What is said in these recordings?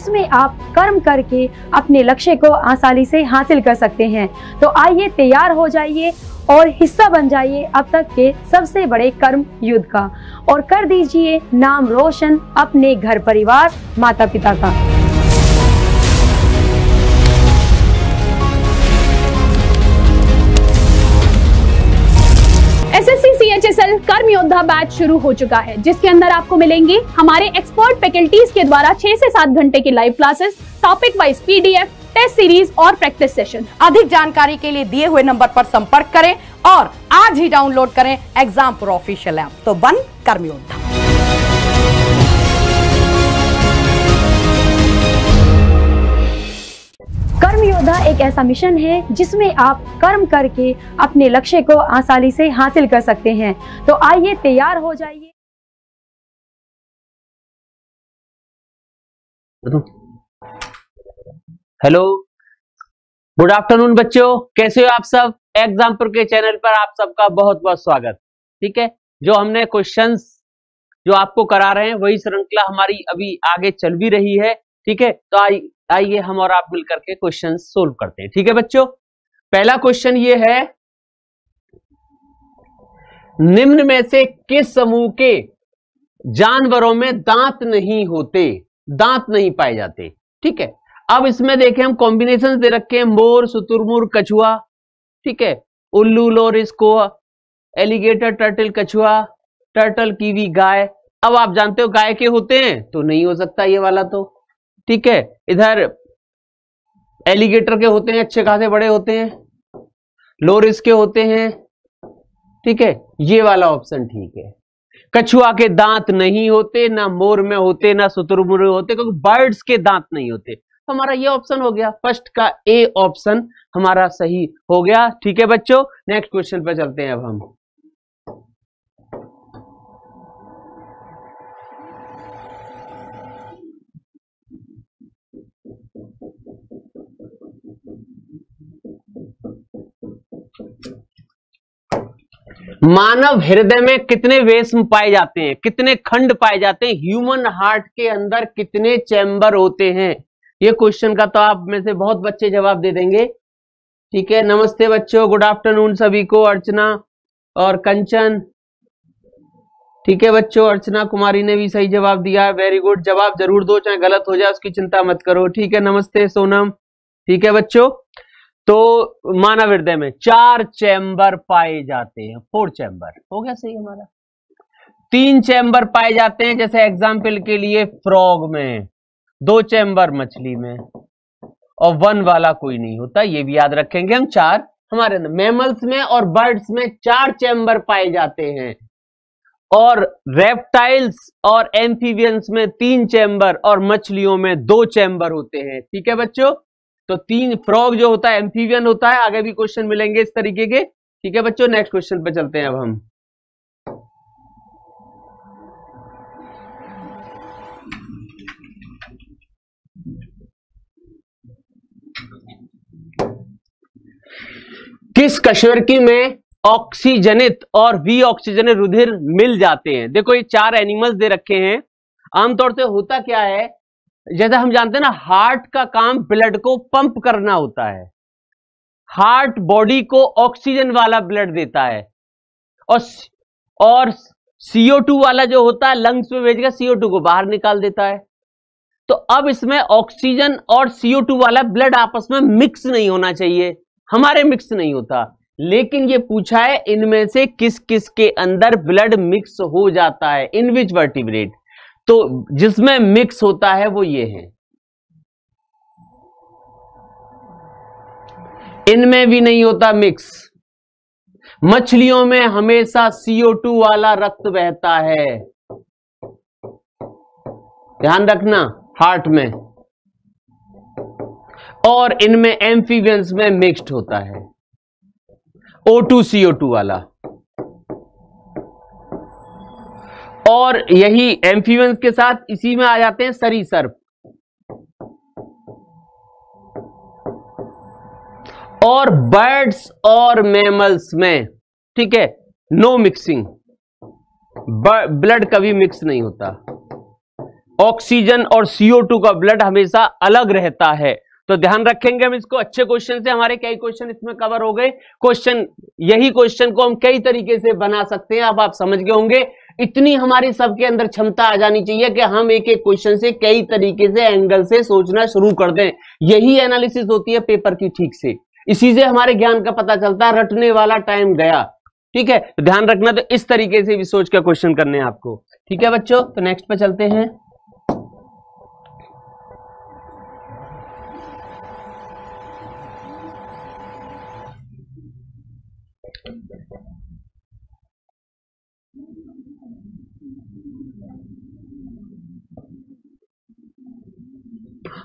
इसमें आप कर्म करके अपने लक्ष्य को आसानी से हासिल कर सकते हैं। तो आइए तैयार हो जाइए और हिस्सा बन जाइए अब तक के सबसे बड़े कर्म युद्ध का और कर दीजिए नाम रोशन अपने घर परिवार माता पिता का। SSC CHSL कर्म योद्धा बैच शुरू हो चुका है, जिसके अंदर आपको मिलेंगे हमारे एक्सपर्ट फैकल्टीज के द्वारा 6 से 7 घंटे की live classes, topic wise PDF, test series और प्रैक्टिस सेशन। अधिक जानकारी के लिए दिए हुए नंबर पर संपर्क करें और आज ही डाउनलोड करें एग्जामपुर ऑफिशियल ऐप। तो बन कर्म योद्धा। कर्मयोद्धा एक ऐसा मिशन है जिसमें आप कर्म करके अपने लक्ष्य को आसानी से हासिल कर सकते हैं। तो आइए तैयार हो जाइए। हेलो, गुड आफ्टरनून बच्चों, कैसे हो आप सब। एग्जाम्पुर के चैनल पर आप सबका बहुत बहुत स्वागत। ठीक है, जो हमने क्वेश्चंस जो आपको करा रहे हैं वही श्रृंखला हमारी अभी आगे चल भी रही है। ठीक है, तो आइए हम और आप मिलकर के क्वेश्चंस सोल्व करते हैं। ठीक है बच्चों, पहला क्वेश्चन ये है, निम्न में से किस समूह के जानवरों में दांत नहीं होते, दांत नहीं पाए जाते। ठीक है, अब इसमें देखें हम कॉम्बिनेशन दे रखे हैं, मोर, शुतुरमुर्ग, कछुआ। ठीक है, उल्लू, लोरिस, कोआ, एलिगेटर, टर्टल कछुआ, टर्टल कीवी, गाय। अब आप जानते हो गाय के होते हैं तो नहीं हो सकता ये वाला तो। ठीक है, इधर एलिगेटर के होते हैं, अच्छे खासे बड़े होते हैं, लोरिस के होते हैं। ठीक है, ये वाला ऑप्शन ठीक है। कछुआ के दांत नहीं होते, ना मोर में होते, ना शुतुरमुर्ग होते, क्योंकि बर्ड्स के दांत नहीं होते। हमारा ये ऑप्शन हो गया, फर्स्ट का A ऑप्शन हमारा सही हो गया। ठीक है बच्चों, नेक्स्ट क्वेश्चन पर चलते हैं अब हम। मानव हृदय में कितने वेस्म पाए जाते हैं, कितने खंड पाए जाते हैं, ह्यूमन हार्ट के अंदर कितने चैम्बर होते हैं। ये क्वेश्चन का तो आप में से बहुत बच्चे जवाब दे देंगे। ठीक है, नमस्ते बच्चों, गुड आफ्टरनून सभी को। अर्चना और कंचन, ठीक है बच्चों, अर्चना कुमारी ने भी सही जवाब दिया है, वेरी गुड। जवाब जरूर दो, चाहे गलत हो जाए उसकी चिंता मत करो। ठीक है, नमस्ते सोनम। ठीक है बच्चों, तो मानव हृदय में 4 चैम्बर पाए जाते हैं, 4 चैम्बर हो गया सही हमारा। 3 चैम्बर पाए जाते हैं, जैसे एग्जाम्पल के लिए फ्रॉग में, 2 चैम्बर मछली में, और 1 वाला कोई नहीं होता। ये भी याद रखेंगे हम। 4 हमारे मैमल्स में और बर्ड्स में 4 चैम्बर पाए जाते हैं, और रेप्टाइल्स और एम्फीबियंस में 3 चैम्बर और मछलियों में 2 चैम्बर होते हैं। ठीक है बच्चों, तो 3 फ्रॉग जो होता है एम्फीबियन होता है। आगे भी क्वेश्चन मिलेंगे इस तरीके के। ठीक है बच्चों, नेक्स्ट क्वेश्चन पे चलते हैं अब हम। किस कशेरुकी में ऑक्सीजनित और वी ऑक्सीजनित रुधिर मिल जाते हैं। देखो ये 4 एनिमल्स दे रखे हैं। आमतौर से होता क्या है, जैसे हम जानते हैं ना, हार्ट का काम ब्लड को पंप करना होता है। हार्ट बॉडी को ऑक्सीजन वाला ब्लड देता है, और CO2 वाला जो होता है लंग्स में भेजकर CO2 को बाहर निकाल देता है। तो अब इसमें ऑक्सीजन और CO2 वाला ब्लड आपस में मिक्स नहीं होना चाहिए, हमारे मिक्स नहीं होता। लेकिन ये पूछा है इनमें से किस किस के अंदर ब्लड मिक्स हो जाता है, इन विच वर्टिब्रेट। तो जिसमें मिक्स होता है वो ये है, इनमें भी नहीं होता मिक्स। मछलियों में हमेशा CO2 वाला रक्त बहता है, ध्यान रखना, हार्ट में, और इनमें एम्फीबियंस में मिक्स्ड होता है O2 CO2 वाला। और यही एम्फीबियंस के साथ इसी में आ जाते हैं सरीसृप, और बर्ड्स और मैमल्स में, ठीक है, नो मिक्सिंग, ब्लड कभी मिक्स नहीं होता। ऑक्सीजन और CO2 का ब्लड हमेशा अलग रहता है। तो ध्यान रखेंगे हम इसको। अच्छे क्वेश्चन से हमारे कई क्वेश्चन इसमें कवर हो गए। क्वेश्चन यही क्वेश्चन को हम कई तरीके से बना सकते हैं। अब आप समझ गए होंगे। इतनी हमारे सबके अंदर क्षमता आ जानी चाहिए कि हम एक एक क्वेश्चन से कई तरीके से एंगल से सोचना शुरू कर दें। यही एनालिसिस होती है पेपर की ठीक से। इसी से हमारे ज्ञान का पता चलता है। रटने वाला टाइम गया। ठीक है, तो ध्यान रखना। तो इस तरीके से भी सोच के क्वेश्चन करने हैं आपको। ठीक है बच्चों, तो नेक्स्ट पे चलते हैं।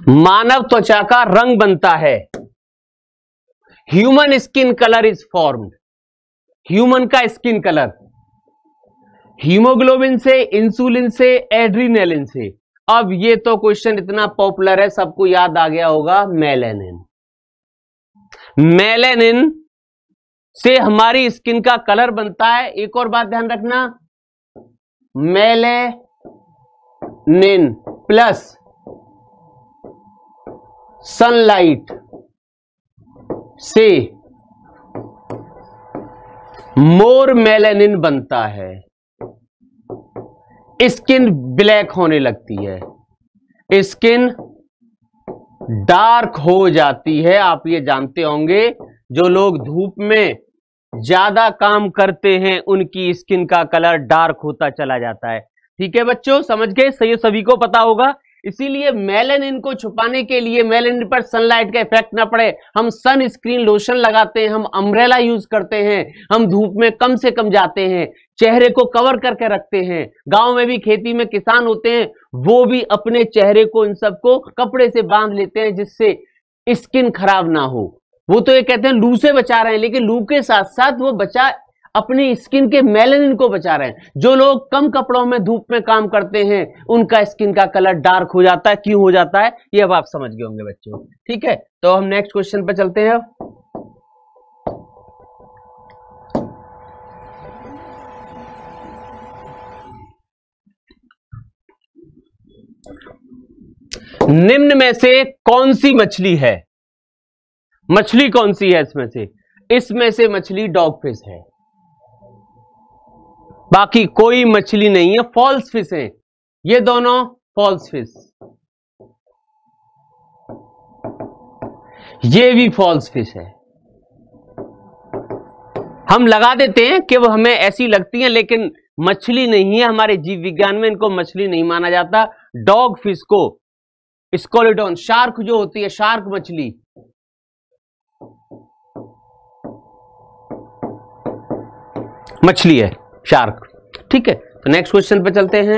मानव त्वचा का रंग बनता है। Human skin colour is formed. Human का स्किन कलर हीमोग्लोबिन से, इंसुलिन से, एड्रीनेलिन से। अब ये तो क्वेश्चन इतना पॉपुलर है, सबको याद आ गया होगा। मेलेनिन, मेलेनिन से हमारी स्किन का कलर बनता है। एक और बात ध्यान रखना, मेलेनिन प्लस सनलाइट से मोर मेलेनिन बनता है। स्किन ब्लैक होने लगती है, स्किन डार्क हो जाती है। आप ये जानते होंगे जो लोग धूप में ज्यादा काम करते हैं उनकी स्किन का कलर डार्क होता चला जाता है। ठीक है बच्चों, समझ गए। सही, सभी को पता होगा। इसीलिए मेलेनिन को छुपाने के लिए, मेलेनिन पर सनलाइट का इफेक्ट ना पड़े, हम सन स्क्रीन लोशन लगाते हैं, हम अम्ब्रेला यूज करते हैं, हम धूप में कम से कम जाते हैं, चेहरे को कवर करके रखते हैं। गांव में भी खेती में किसान होते हैं, वो भी अपने चेहरे को इन सबको कपड़े से बांध लेते हैं जिससे स्किन खराब ना हो। वो तो ये कहते हैं लू से बचा रहे हैं, लेकिन लू के साथ साथ वो बचा अपनी स्किन के मेलेनिन को बचा रहे हैं। जो लोग कम कपड़ों में धूप में काम करते हैं उनका स्किन का कलर डार्क हो जाता है। क्यों हो जाता है ये अब आप समझ गए होंगे बच्चों। ठीक है, तो हम नेक्स्ट क्वेश्चन पर चलते हैं। निम्न में से कौन सी मछली है? मछली कौन सी है इसमें से? इसमें से मछली डॉगफिश है, बाकी कोई मछली नहीं है। फॉल्स फिश है ये दोनों, फॉल्स फिश, ये भी फॉल्स फिश है। हम लगा देते हैं कि वो हमें ऐसी लगती है, लेकिन मछली नहीं है। हमारे जीव विज्ञान में इनको मछली नहीं माना जाता। डॉग फिश को स्कोलिडोन, शार्क जो होती है, शार्क मछली, मछली है शार्क। ठीक है, तो नेक्स्ट क्वेश्चन पे चलते हैं।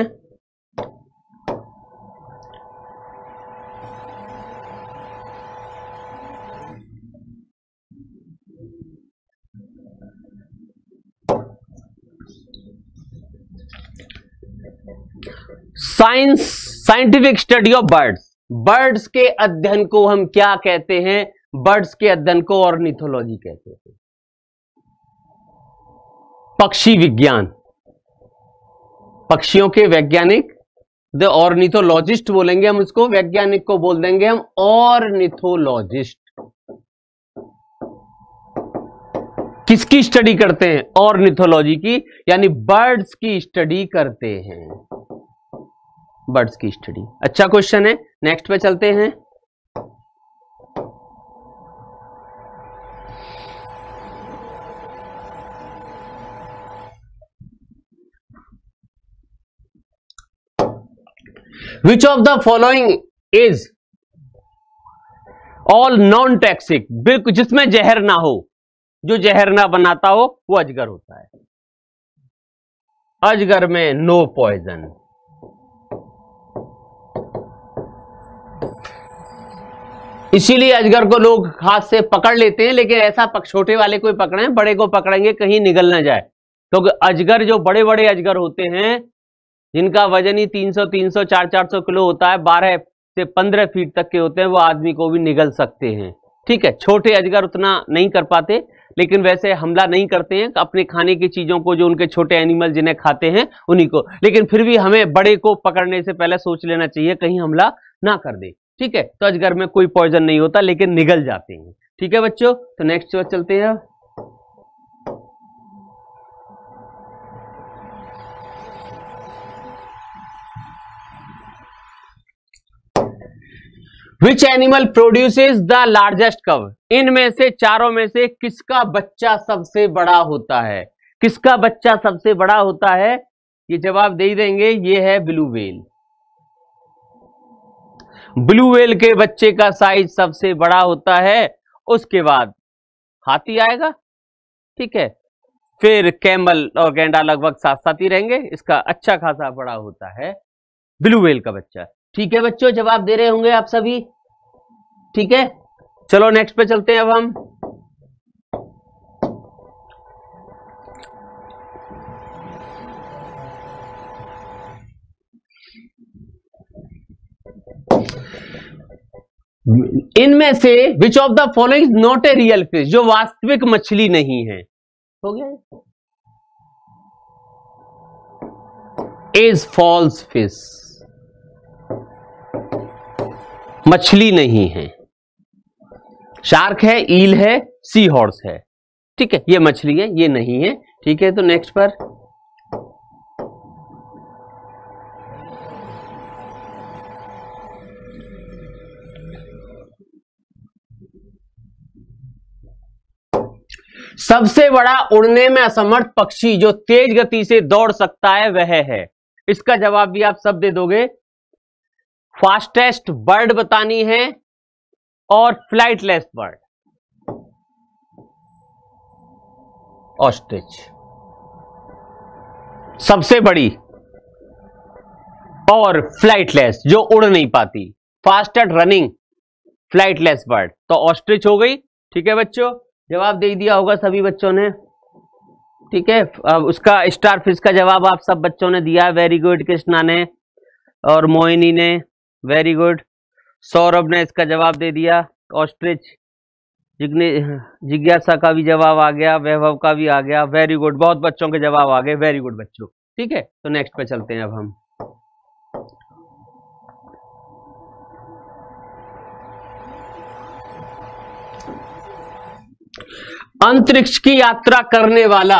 Scientific study of birds. Birds के अध्ययन को हम क्या कहते हैं? बर्ड्स के अध्ययन को ऑर्निथोलॉजी कहते हैं, पक्षी विज्ञान, पक्षियों के वैज्ञानिक। द ऑर्निथोलॉजिस्ट बोलेंगे हम उसको, वैज्ञानिक को बोल देंगे हम ऑर्निथोलॉजिस्ट। किसकी स्टडी करते हैं? ऑर्निथोलॉजी की, यानी बर्ड्स की स्टडी करते हैं, बर्ड्स की स्टडी। अच्छा क्वेश्चन है, नेक्स्ट पे चलते हैं। Which of the following is all non-toxic? बिल्कुल जिसमें जहर ना हो, जो जहर ना बनाता हो वो अजगर होता है। अजगर में नो पॉइजन। इसीलिए अजगर को लोग हाथ से पकड़ लेते हैं, लेकिन ऐसा छोटे वाले को पकड़े, बड़े को पकड़ेंगे कहीं निगल ना जाए। क्योंकि अजगर जो बड़े बड़े अजगर होते हैं जिनका वजन ही 300, 300, 400 किलो होता है, 12 से 15 फीट तक के होते हैं, वो आदमी को भी निगल सकते हैं। ठीक है, छोटे अजगर उतना नहीं कर पाते। लेकिन वैसे हमला नहीं करते हैं अपने खाने की चीजों को, जो उनके छोटे एनिमल जिन्हें खाते हैं उन्हीं को। लेकिन फिर भी हमें बड़े को पकड़ने से पहले सोच लेना चाहिए कहीं हमला ना कर दे, ठीक है। तो अजगर में कोई पॉइजन नहीं होता लेकिन निगल जाते हैं, ठीक है बच्चों। तो नेक्स्ट बार चलते हैं। Which animal produces the largest cub? इनमें से चारों में से किसका बच्चा सबसे बड़ा होता है? किसका बच्चा सबसे बड़ा होता है, ये जवाब दे देंगे। ये है ब्लू व्हेल। ब्लू व्हेल के बच्चे का साइज सबसे बड़ा होता है। उसके बाद हाथी आएगा, ठीक है, फिर कैमल और गैंडा लगभग साथ साथ ही रहेंगे। इसका अच्छा खासा बड़ा होता है ब्लू व्हेल का बच्चा, ठीक है बच्चों। जवाब दे रहे होंगे आप सभी, ठीक है। चलो नेक्स्ट पे चलते हैं अब हम। इनमें से which of the following is not a real fish, जो वास्तविक मछली नहीं है, हो गया, इज फॉल्स फिश, मछली नहीं है। शार्क है, ईल है, सी हॉर्स है, ठीक है, ये मछली है, ये नहीं है, ठीक है। तो नेक्स्ट पर सबसे बड़ा उड़ने में असमर्थ पक्षी जो तेज गति से दौड़ सकता है वह है। इसका जवाब भी आप सब दे दोगे। फास्टेस्ट बर्ड बतानी है और फ्लाइटलेस बर्ड, ऑस्ट्रिच सबसे बड़ी और फ्लाइटलेस जो उड़ नहीं पाती। फास्टेस्ट रनिंग, फ्लाइटलेस बर्ड, तो ऑस्ट्रिच हो गई, ठीक है बच्चों। जवाब दे दिया होगा सभी बच्चों ने, ठीक है। अब उसका स्टार फिश का जवाब आप सब बच्चों ने दिया, वेरी गुड। कृष्णा ने और मोहिनी ने, वेरी गुड। सौरभ ने इसका जवाब दे दिया, ऑस्ट्रिच। जिज्ञासा का भी जवाब आ गया, वैभव का भी आ गया, वेरी गुड। बहुत बच्चों के जवाब आ गए, वेरी गुड बच्चों, ठीक है। तो नेक्स्ट पे चलते हैं अब हम। अंतरिक्ष की यात्रा करने वाला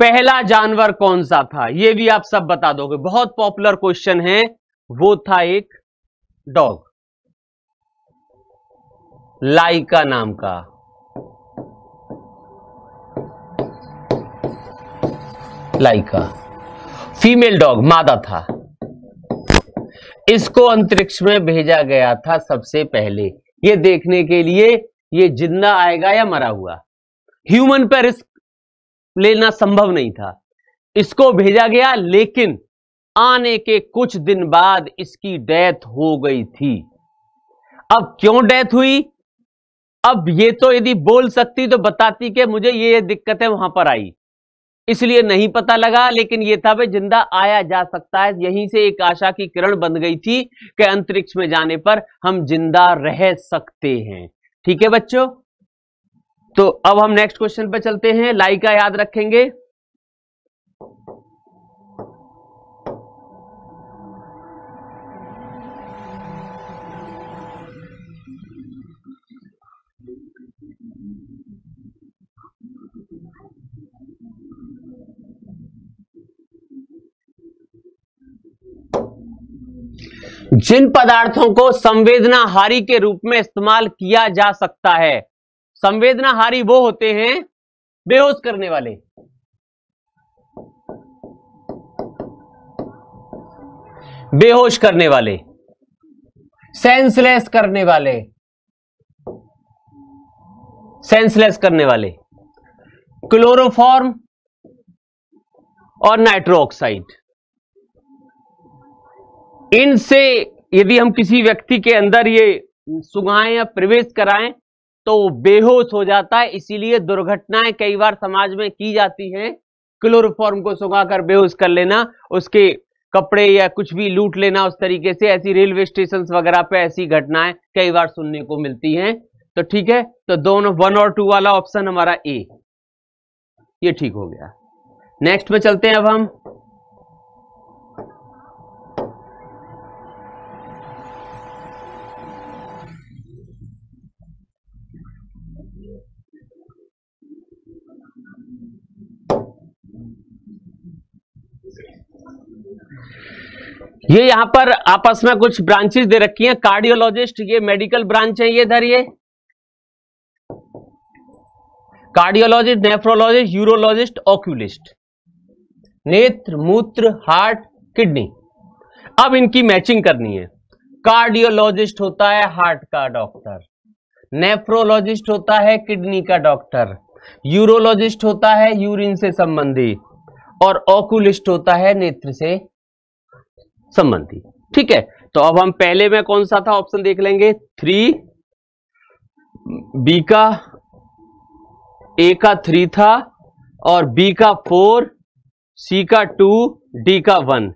पहला जानवर कौन सा था, ये भी आप सब बता दोगे। बहुत पॉपुलर क्वेश्चन है, वो था एक डॉग, लाइका नाम का। लाइका फीमेल डॉग, मादा था। इसको अंतरिक्ष में भेजा गया था सबसे पहले, ये देखने के लिए ये जिंदा आएगा या मरा हुआ। ह्यूमन पर रिस्क लेना संभव नहीं था, इसको भेजा गया, लेकिन आने के कुछ दिन बाद इसकी डेथ हो गई थी। अब क्यों डेथ हुई, अब ये तो यदि बोल सकती तो बताती कि मुझे ये दिक्कतें वहां पर आई, इसलिए नहीं पता लगा। लेकिन ये था भाई जिंदा आया जा सकता है, यहीं से एक आशा की किरण बन गई थी कि अंतरिक्ष में जाने पर हम जिंदा रह सकते हैं, ठीक है बच्चों। तो अब हम नेक्स्ट क्वेश्चन पे चलते हैं। लाइका याद रखेंगे, जिन पदार्थों को संवेदनाहारी के रूप में इस्तेमाल किया जा सकता है। संवेदनाहारी वो होते हैं बेहोश करने वाले, बेहोश करने वाले, सेंसलेस करने वाले, सेंसलेस करने वाले। क्लोरोफॉर्म और नाइट्रो ऑक्साइड, इनसे यदि हम किसी व्यक्ति के अंदर ये सुघाएं या प्रवेश कराएं तो बेहोश हो जाता है, इसीलिए दुर्घटनाएं कई बार समाज में की जाती हैं। क्लोरोफॉर्म को सुखाकर बेहोश कर लेना, उसके कपड़े या कुछ भी लूट लेना, उस तरीके से ऐसी रेलवे स्टेशन वगैरह पे ऐसी घटनाएं कई बार सुनने को मिलती हैं। तो ठीक है, तो दोनों 1 और 2 वाला ऑप्शन हमारा ए, ये ठीक हो गया। नेक्स्ट में चलते हैं अब हम। ये यहाँ पर आपस में कुछ ब्रांचेस दे रखी हैं, कार्डियोलॉजिस्ट ये मेडिकल ब्रांच है, ये धरिए कार्डियोलॉजिस्ट, नेफ्रोलॉजिस्ट, यूरोलॉजिस्ट, ऑक्यूलिस्ट, नेत्र, मूत्र, हार्ट, किडनी। अब इनकी मैचिंग करनी है। कार्डियोलॉजिस्ट होता है हार्ट का डॉक्टर, नेफ्रोलॉजिस्ट होता है किडनी का डॉक्टर, यूरोलॉजिस्ट होता है यूरिन से संबंधी, और ऑक्यूलिस्ट होता है नेत्र से संबंधी। ठीक है, तो अब हम पहले में कौन सा था ऑप्शन देख लेंगे, 3 बी का, ए का 3 था, और बी का 4, सी का 2, डी का 1,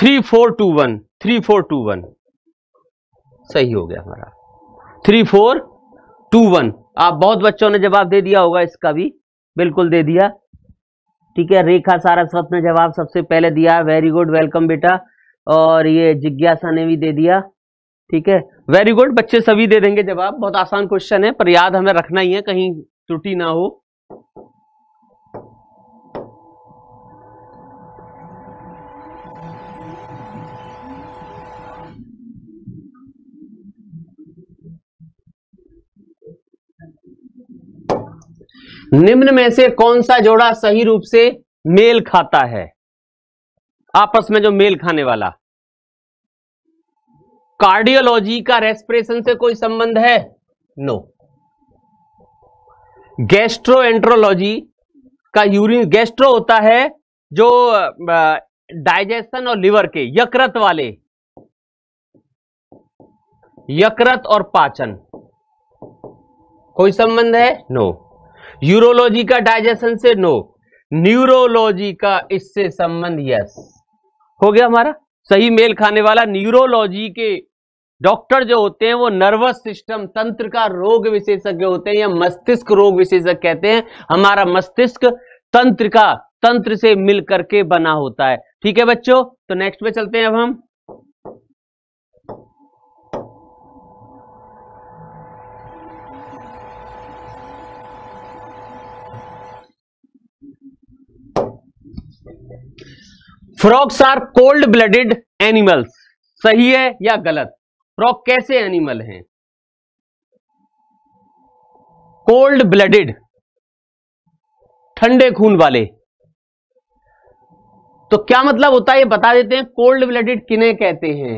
3 4 2 1, 3 4 2 1 सही हो गया हमारा, 3 4 2 1। आप बहुत बच्चों ने जवाब दे दिया होगा, इसका भी बिल्कुल दे दिया। ठीक है, रेखा सारस्वत ने जवाब सबसे पहले दिया, वेरी गुड, वेलकम बेटा। और ये जिज्ञासा ने भी दे दिया, ठीक है, वेरी गुड। बच्चे सभी दे देंगे जवाब, बहुत आसान क्वेश्चन है, पर याद हमें रखना ही है, कहीं त्रुटि ना हो। निम्न में से कौन सा जोड़ा सही रूप से मेल खाता है, आपस में जो मेल खाने वाला। कार्डियोलॉजी का रेस्पिरेशन से कोई संबंध है? नो। गैस्ट्रोएंट्रोलॉजी का यूरिन, गैस्ट्रो होता है जो डाइजेशन और लिवर के, यकृत वाले, यकृत और पाचन, कोई संबंध है? नो। यूरोलॉजी का डाइजेशन से? नो। न्यूरोलॉजी का इससे संबंध? यस। हो गया हमारा सही मेल खाने वाला। न्यूरोलॉजी के डॉक्टर जो होते हैं वो नर्वस सिस्टम, तंत्र का रोग विशेषज्ञ होते हैं, या मस्तिष्क रोग विशेषज्ञ कहते हैं। हमारा मस्तिष्क तंत्र का, तंत्र से मिल करके बना होता है। ठीक है बच्चों, तो नेक्स्ट में चलते हैं अब हम। Frogs are cold blooded animals, सही है या गलत? फ्रॉक कैसे एनिमल हैं? कोल्ड ब्लडेड, ठंडे खून वाले। तो क्या मतलब होता है ये बता देते हैं। कोल्ड ब्लडेड किन्हें कहते हैं?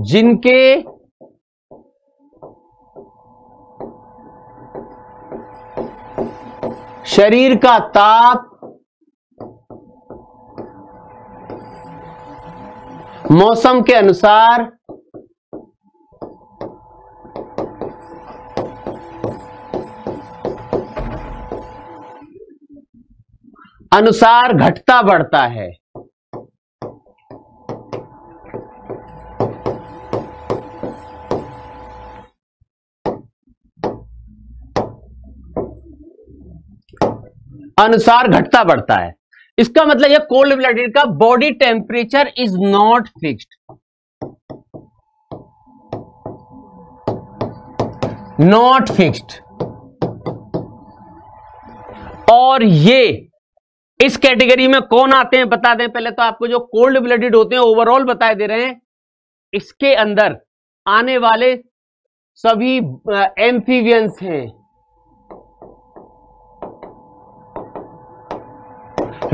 जिनके शरीर का ताप मौसम के अनुसार घटता बढ़ता है। इसका मतलब यह कोल्ड ब्लडेड का body temperature is not fixed, और ये इस कैटेगरी में कौन आते हैं बता दें पहले तो आपको। जो कोल्ड ब्लडेड होते हैं ओवरऑल बताए दे रहे हैं, इसके अंदर आने वाले सभी एम्फीबियंस हैं,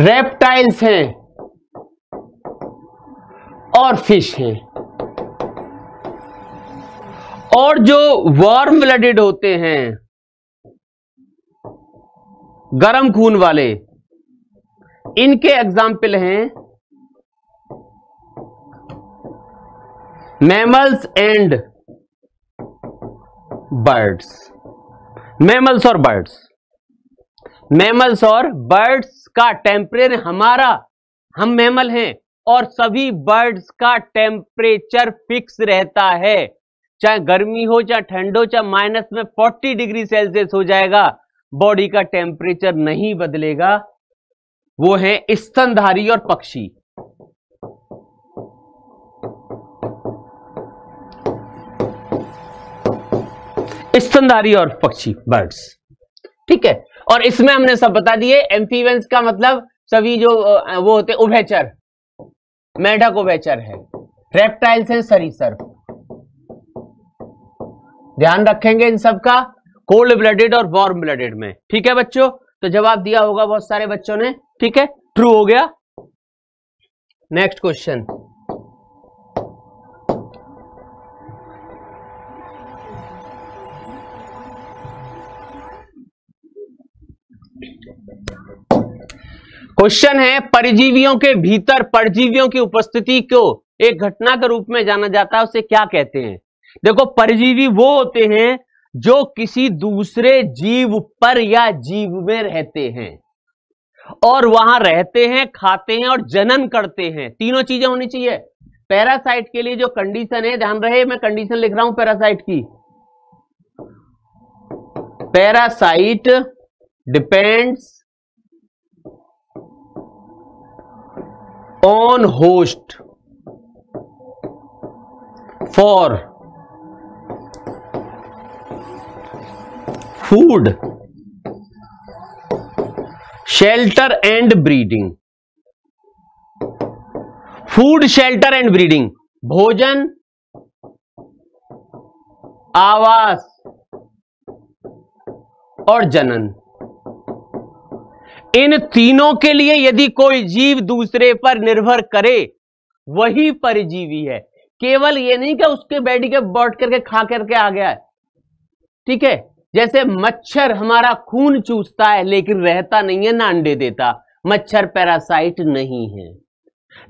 रेप्टाइल्स हैं और फिश हैं। और जो वार्म ब्लडेड होते हैं, गर्म खून वाले, इनके एग्जाम्पल हैं मैमल्स एंड बर्ड्स, मैमल्स और बर्ड्स का टेम्परेचर हमारा, हम मैमल हैं और सभी बर्ड्स का टेम्परेचर फिक्स रहता है। चाहे गर्मी हो चाहे ठंड हो चाहे माइनस में 40 डिग्री सेल्सियस हो जाएगा, बॉडी का टेम्परेचर नहीं बदलेगा। वो है स्तनधारी और पक्षी। स्तनधारी और पक्षी, बर्ड्स, ठीक है। और इसमें हमने सब बता दिए। एम्फीबियंस का मतलब सभी जो वो होते उभयचर, मेंढक उभयचर है। रेप्टाइल्स हैं सरीसृप, ध्यान रखेंगे इन सब का, कोल्ड ब्लडेड और वार्म ब्लडेड में, ठीक है बच्चों। तो जवाब दिया होगा बहुत सारे बच्चों ने, ठीक है, ट्रू हो गया। नेक्स्ट क्वेश्चन, क्वेश्चन है परजीवियों के भीतर परजीवियों की उपस्थिति को एक घटना के रूप में जाना जाता है, उसे क्या कहते हैं। देखो, परजीवी वो होते हैं जो किसी दूसरे जीव पर या जीव में रहते हैं और वहां रहते हैं, खाते हैं और जनन करते हैं, तीनों चीजें होनी चाहिए। पैरासाइट के लिए जो कंडीशन है, ध्यान रहे मैं कंडीशन लिख रहा हूं पैरासाइट की, parasite depends on host for food, shelter and breeding. Food, shelter and breeding, भोजन, आवास और जनन। इन तीनों के लिए यदि कोई जीव दूसरे पर निर्भर करे वही परजीवी है। केवल ये नहीं कि उसके बैठ के बॉट करके खा करके आ गया है, ठीक है। जैसे मच्छर हमारा खून चूसता है लेकिन रहता नहीं है, ना अंडे देता, मच्छर पैरासाइट नहीं है।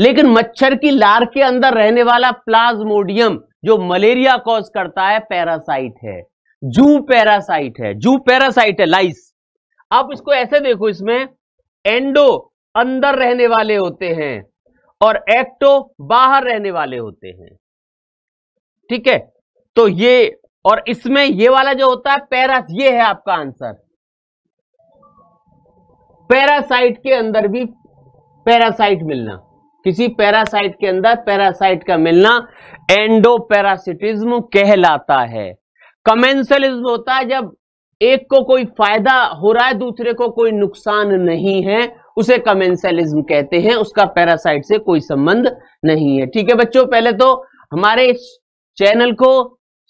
लेकिन मच्छर की लार के अंदर रहने वाला प्लाज्मोडियम जो मलेरिया कॉज करता है पैरासाइट है। जू पैरासाइट है, जू पैरासाइट है, लाइस। आप इसको ऐसे देखो, इसमें एंडो अंदर रहने वाले होते हैं और एक्टो बाहर रहने वाले होते हैं, ठीक है। तो ये, और इसमें ये वाला जो होता है पैरा, ये है आपका आंसर। पैरासाइट के अंदर भी पैरासाइट मिलना, किसी पैरासाइट के अंदर पैरासाइट का मिलना एंडो पैरासिटिज्म कहलाता है। कमेंसलिज्म होता है जब एक को कोई फायदा हो रहा है, दूसरे को कोई नुकसान नहीं है, उसे कमेंसलिज्म कहते हैं। उसका पैरासाइट से कोई संबंध नहीं है, ठीक है बच्चों। पहले तो हमारे इस चैनल को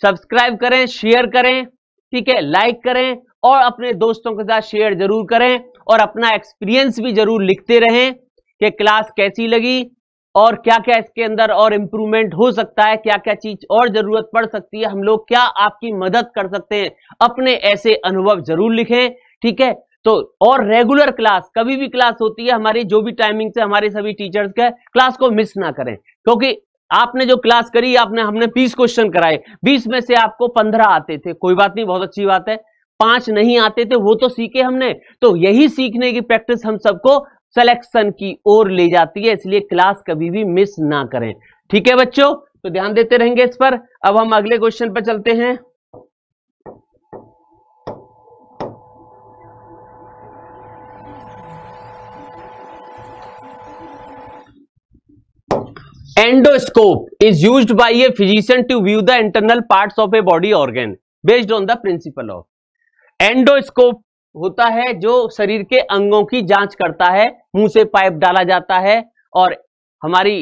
सब्सक्राइब करें, शेयर करें, ठीक है, लाइक करें और अपने दोस्तों के साथ शेयर जरूर करें और अपना एक्सपीरियंस भी जरूर लिखते रहें कि क्लास कैसी लगी और क्या क्या इसके अंदर और इम्प्रूवमेंट हो सकता है, क्या क्या चीज और जरूरत पड़ सकती है, हम लोग क्या आपकी मदद कर सकते हैं। अपने ऐसे अनुभव जरूर लिखें, ठीक है। तो और रेगुलर क्लास, कभी भी क्लास होती है हमारी, जो भी टाइमिंग से हमारे सभी टीचर्स के क्लास को मिस ना करें, क्योंकि आपने जो क्लास करी, आपने हमने 20 क्वेश्चन कराए, 20 में से आपको 15 आते थे, कोई बात नहीं, बहुत अच्छी बात है। 5 नहीं आते थे, वो तो सीखे हमने। तो यही सीखने की प्रैक्टिस हम सबको सिलेक्शन की ओर ले जाती है, इसलिए क्लास कभी भी मिस ना करें, ठीक है बच्चों। तो ध्यान देते रहेंगे इस पर। अब हम अगले क्वेश्चन पर चलते हैं। Endoscope is used by a physician to view the internal parts of a body organ based on the principle of. Endoscope होता है जो शरीर के अंगों की जांच करता है। मुंह से पाइप डाला जाता है और हमारी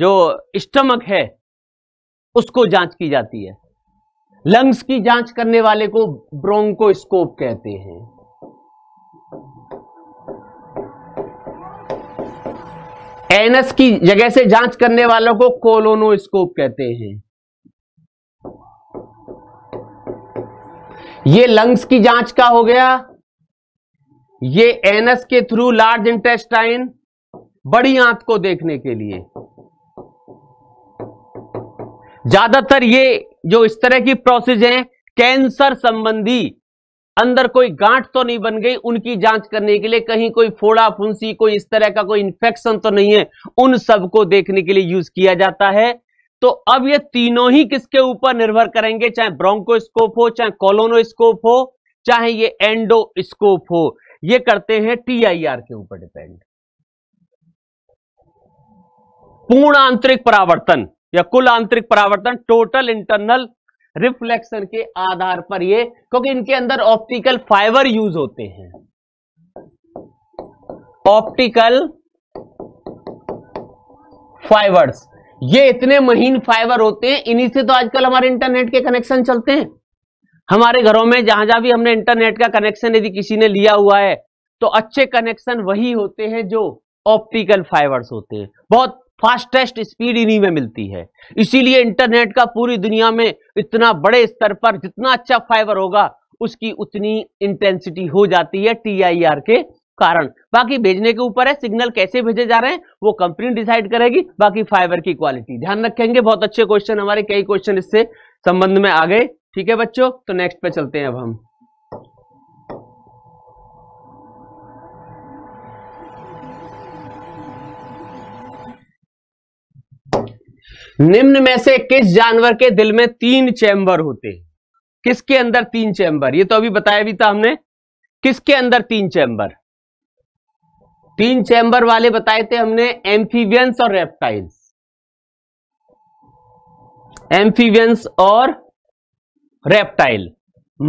जो स्टमक है उसको जांच की जाती है। लंग्स की जांच करने वाले को ब्रोंकोस्कोप कहते हैं। एनस की जगह से जांच करने वालों को कोलोनोस्कोप कहते हैं। ये लंग्स की जांच का हो गया, ये एनस के थ्रू लार्ज इंटेस्टाइन बड़ी आंत को देखने के लिए। ज्यादातर ये जो इस तरह की प्रोसेस हैं कैंसर संबंधी, अंदर कोई गांठ तो नहीं बन गई, उनकी जांच करने के लिए, कहीं कोई फोड़ा फुंसी, कोई इस तरह का कोई इन्फेक्शन तो नहीं है, उन सबको देखने के लिए यूज किया जाता है। तो अब ये तीनों ही किसके ऊपर निर्भर करेंगे, चाहे ब्रोंकोस्कोप हो, चाहे कोलोनोस्कोप हो, चाहे ये एंडोस्कोप हो, ये करते हैं टीआईआर के ऊपर डिपेंड। पूर्ण आंतरिक परावर्तन या कुल आंतरिक परावर्तन, टोटल इंटरनल रिफ्लेक्शन के आधार पर ये, क्योंकि इनके अंदर ऑप्टिकल फाइबर यूज होते हैं, ऑप्टिकल फाइबर्स, ये इतने महीन फाइबर होते हैं, इन्हीं से तो आजकल हमारे इंटरनेट के कनेक्शन चलते हैं। हमारे घरों में जहां जहां भी हमने इंटरनेट का कनेक्शन यदि किसी ने लिया हुआ है तो अच्छे कनेक्शन वही होते हैं जो ऑप्टिकल फाइबर्स होते हैं। बहुत फास्टेस्ट स्पीड इन्हीं में मिलती है, इसीलिए इंटरनेट का पूरी दुनिया में इतना बड़े स्तर पर जितना अच्छा फाइबर होगा उसकी उतनी इंटेंसिटी हो जाती है टीआईआर के कारण। बाकी भेजने के ऊपर है, सिग्नल कैसे भेजे जा रहे हैं वो कंपनी डिसाइड करेगी, बाकी फाइबर की क्वालिटी ध्यान रखेंगे। बहुत अच्छे क्वेश्चन, हमारे कई क्वेश्चन इससे संबंध में आ गए। ठीक है बच्चों, तो नेक्स्ट पे चलते हैं अब हम। निम्न में से किस जानवर के दिल में 3 चैम्बर होते हैं? किसके अंदर 3 चैम्बर, ये तो अभी बताया भी था हमने। किसके अंदर 3 चैम्बर, 3 चैम्बर वाले बताए थे हमने, एम्फीबियंस और रेप्टाइल्स, एम्फीबियंस और रेप्टाइल।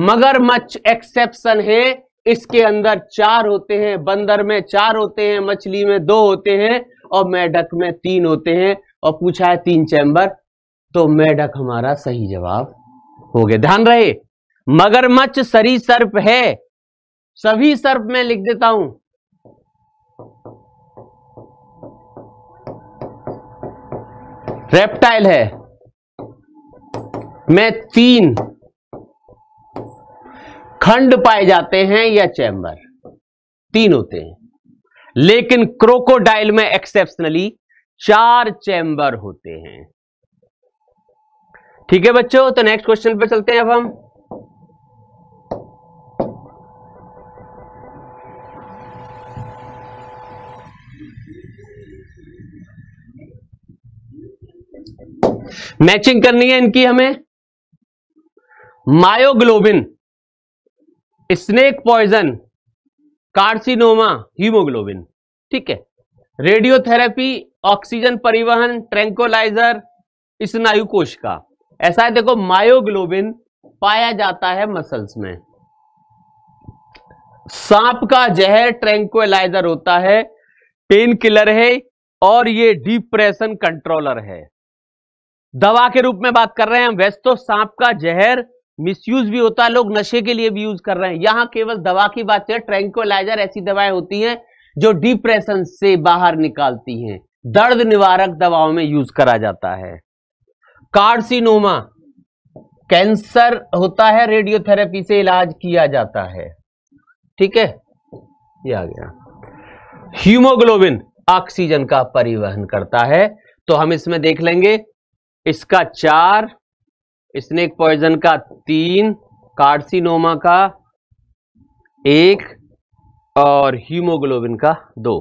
मगरमच्छ एक्सेप्शन है, इसके अंदर 4 होते हैं, बंदर में 4 होते हैं, मछली में 2 होते हैं और मेढक में 3 होते हैं। और पूछा है 3 चैम्बर, तो मेढक हमारा सही जवाब हो गया। ध्यान रहे मगरमच्छ सरीसर्प है, सभी सर्प में लिख देता हूं, रेप्टाइल है मैं 3 खंड पाए जाते हैं या चैम्बर, 3 होते हैं। लेकिन क्रोकोडाइल में एक्सेप्शनली 4 चैम्बर होते हैं। ठीक है बच्चों, तो नेक्स्ट क्वेश्चन पे चलते हैं अब हम। मैचिंग करनी है इनकी हमें। Myoglobin, snake poison, carcinoma, haemoglobin. ठीक है, रेडियोथेरेपी, ऑक्सीजन परिवहन, ट्रैंकोलाइजर, स्नायु कोशिका। ऐसा है देखो, मायोग्लोबिन पाया जाता है मसल्स में, सांप का जहर ट्रैंकोलाइजर होता है, पेन किलर है और ये डिप्रेशन कंट्रोलर है। दवा के रूप में बात कर रहे हैं हम, वैसे तो सांप का जहर मिसयूज भी होता है, लोग नशे के लिए भी यूज कर रहे हैं, यहां केवल दवा की बात है। ट्रैंक्विलाइजर ऐसी दवाएं होती हैं जो डिप्रेशन से बाहर निकालती हैं, दर्द निवारक दवाओं में यूज करा जाता है। कार्सिनोमा, कैंसर होता है, रेडियोथेरेपी से इलाज किया जाता है। ठीक है, ये आ गया। हीमोग्लोबिन ऑक्सीजन का परिवहन करता है, तो हम इसमें देख लेंगे, इसका 4, स्नेक पॉइजन का 3, कार्सिनोमा का 1 और हीमोग्लोबिन का 2।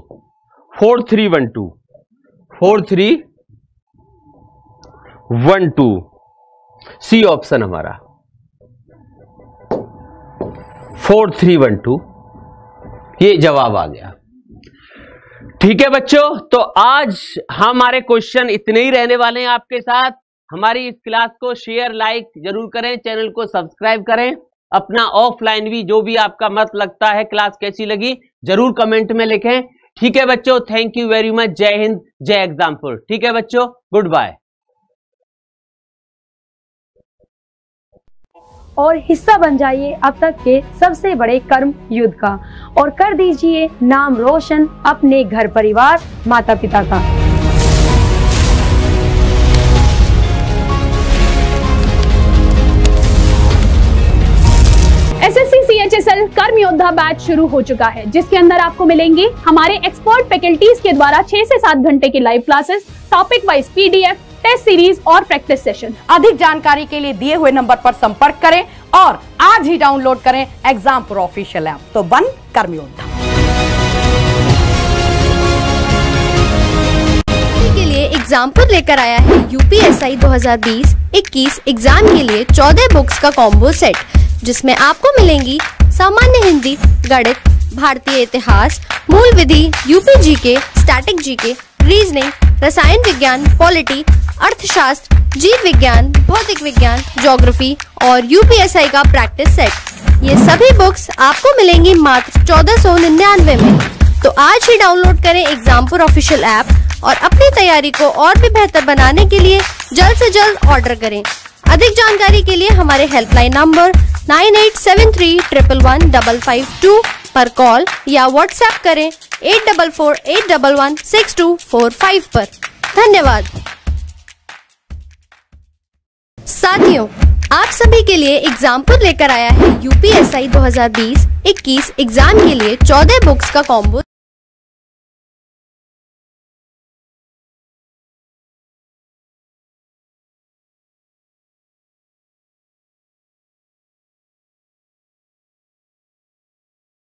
4-3-1-2, 4-3-1-2, सी ऑप्शन हमारा 4-3-1-2, ये जवाब आ गया। ठीक है बच्चों, तो आज हमारे क्वेश्चन इतने ही रहने वाले हैं आपके साथ। हमारी इस क्लास को शेयर लाइक जरूर करें, चैनल को सब्सक्राइब करें, अपना ऑफलाइन भी जो भी आपका मत लगता है, क्लास कैसी लगी जरूर कमेंट में लिखें। ठीक है बच्चों, थैंक यू वेरी मच, जय हिंद, जय एग्जामपुर। ठीक है बच्चों, गुड बाय। और हिस्सा बन जाइए अब तक के सबसे बड़े कर्म युद्ध का, और कर दीजिए नाम रोशन अपने घर परिवार माता पिता का। SSC CHSL कर्म योद्धा बैच शुरू हो चुका है, जिसके अंदर आपको मिलेंगे हमारे एक्सपर्ट फैकल्टीज के द्वारा 6 से 7 घंटे की live classes, topic wise PDF, test series और प्रैक्टिस सेशन। अधिक जानकारी के लिए दिए हुए नंबर पर संपर्क करें और आज ही डाउनलोड करें एग्जामपुर ऑफिशियल ऐप। तो बन कर्म योद्धा के लिए एग्जाम्पुर लेकर आया है यूपीएसआई 2020-21 एग्जाम के लिए 14 बुक्स का कॉम्बो सेट, जिसमें आपको मिलेंगी सामान्य हिंदी, गणित, भारतीय इतिहास, मूल विधि, UP GK, static GK, reasoning, रसायन विज्ञान, पॉलिटी, अर्थशास्त्र, जीव विज्ञान, भौतिक विज्ञान, ज्योग्राफी और यूपीएसआई का प्रैक्टिस सेट। ये सभी बुक्स आपको मिलेंगी मात्र 1499 में। तो आज ही डाउनलोड करें एग्जाम्पुर ऑफिशियल ऐप और अपनी तैयारी को और भी बेहतर बनाने के लिए जल्द से जल्द ऑर्डर करें। अधिक जानकारी के लिए हमारे हेल्पलाइन नंबर 9873111552 पर कॉल या व्हाट्सएप करें 8448116245 पर। धन्यवाद। साथियों, आप सभी के लिए एग्जाम्पल लेकर आया है यूपीएसआई 2020-21 एग्जाम के लिए 14 बुक्स का कॉम्बो।